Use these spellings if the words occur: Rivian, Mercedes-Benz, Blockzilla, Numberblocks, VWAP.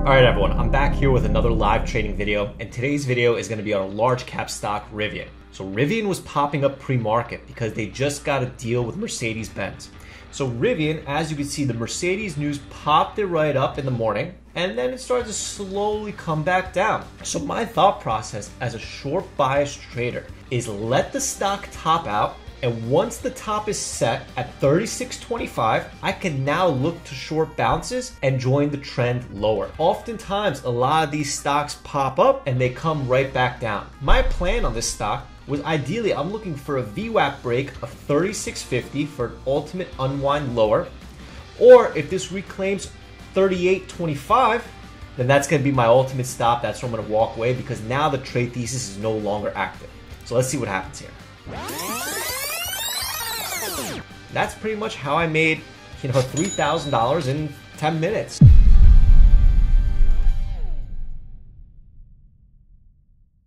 Alright everyone, I'm back here with another live trading video, and today's video is going to be on a large cap stock, Rivian. So Rivian was popping up pre-market because they just got a deal with Mercedes-Benz. So Rivian, as you can see, the Mercedes news popped it right up in the morning, and then it started to slowly come back down. So my thought process as a short bias trader is let the stock top out, and once the top is set at 36.25, I can now look to short bounces and join the trend lower. Oftentimes, a lot of these stocks pop up and they come right back down. My plan on this stock was ideally I'm looking for a VWAP break of 36.50 for an ultimate unwind lower, or if this reclaims 38.25, then that's going to be my ultimate stop. That's where I'm going to walk away because now the trade thesis is no longer active. So let's see what happens here. That's pretty much how I made $3,000 in 10 minutes.